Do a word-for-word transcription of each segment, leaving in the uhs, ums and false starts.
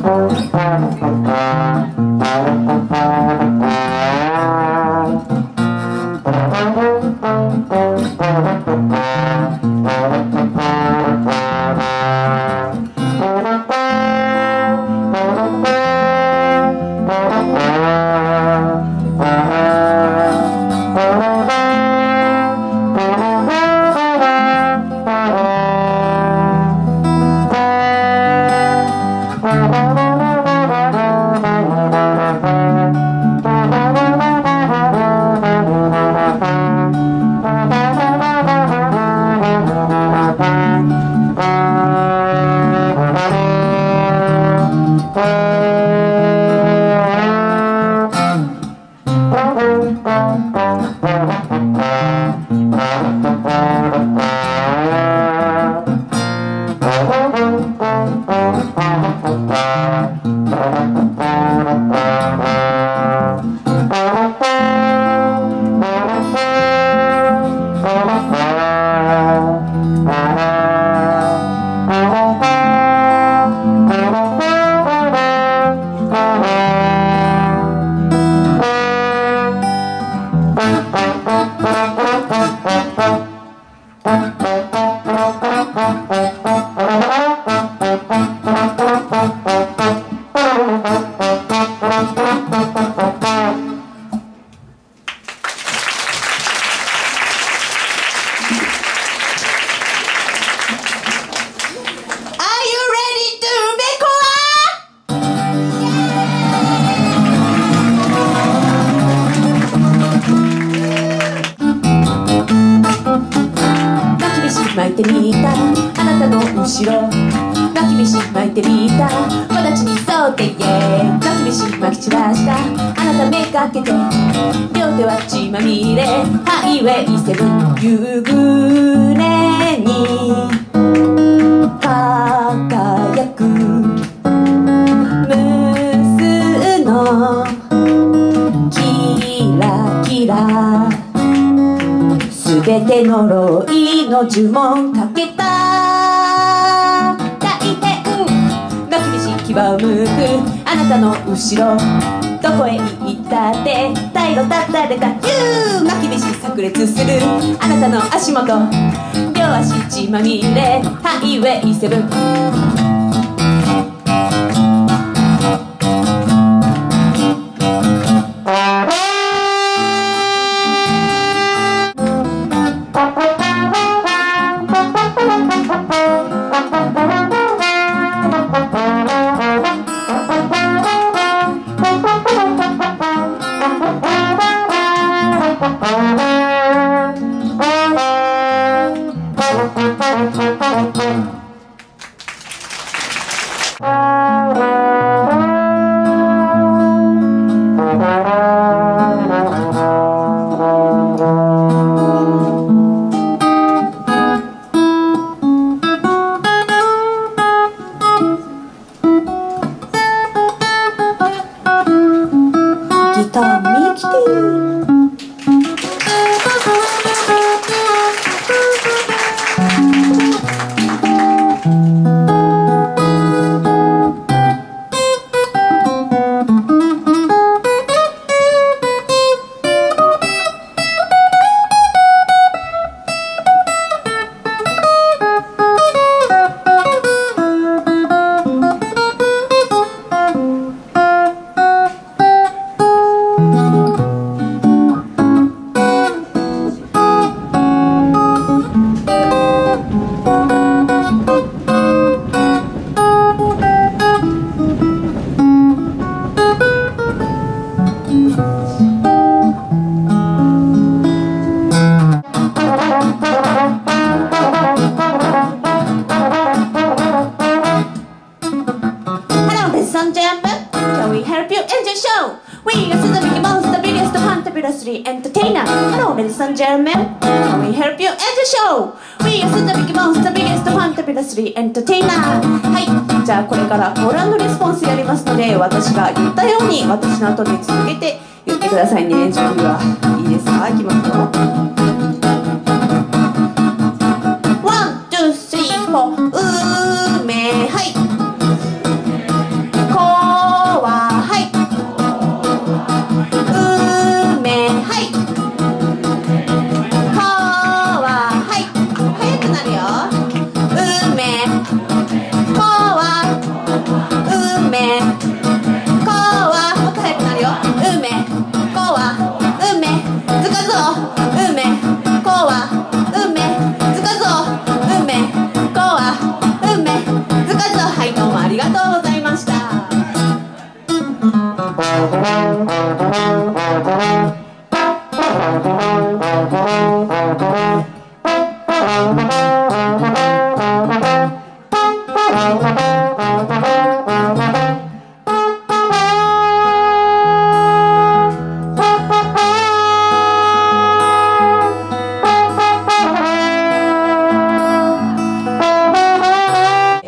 こ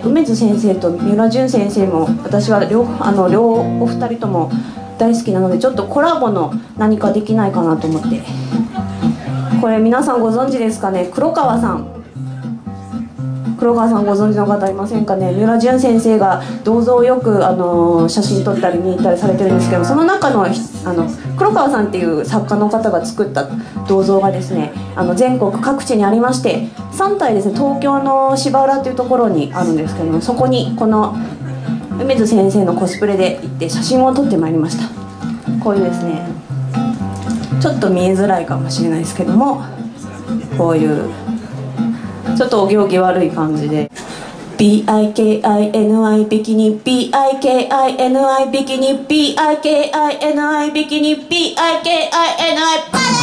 梅津先生と三浦淳先生も私は両あの両お二人とも大好きなので、ちょっとコラボの何かできないかなと思って。これ皆さんご存知ですかね。黒川さん黒川さんご存知の方いませんかね。三浦淳先生が銅像をよくあの写真撮ったり見に行ったりされてるんですけど、その中の、あの黒川さんっていう作家の方が作った銅像がですね、あの全国各地にありまして、さん体ですね、東京の芝浦っていうところにあるんですけども、そこにこの梅津先生のコスプレで行って写真を撮ってまいりました。こういうですね、ちょっと見えづらいかもしれないですけども、こういうちょっとお行儀悪い感じで ビーアイケーアイエヌアイ ビキニ ビーアイケーアイエヌアイ ビキニ ビーアイケーアイエヌアイ ビキニ ビーアイケーアイエヌアイ パレー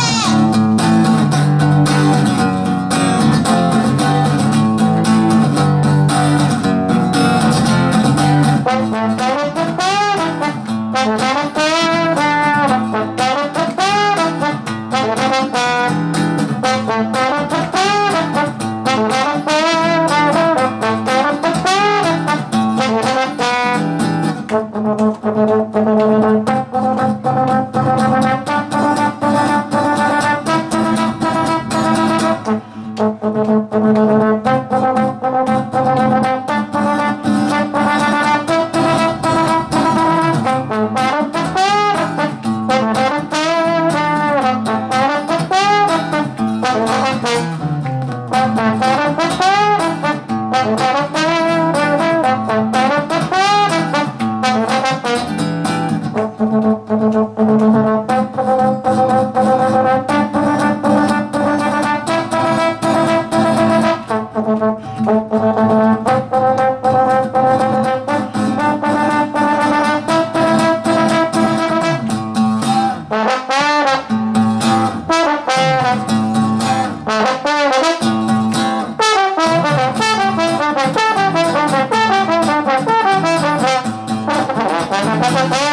Bye.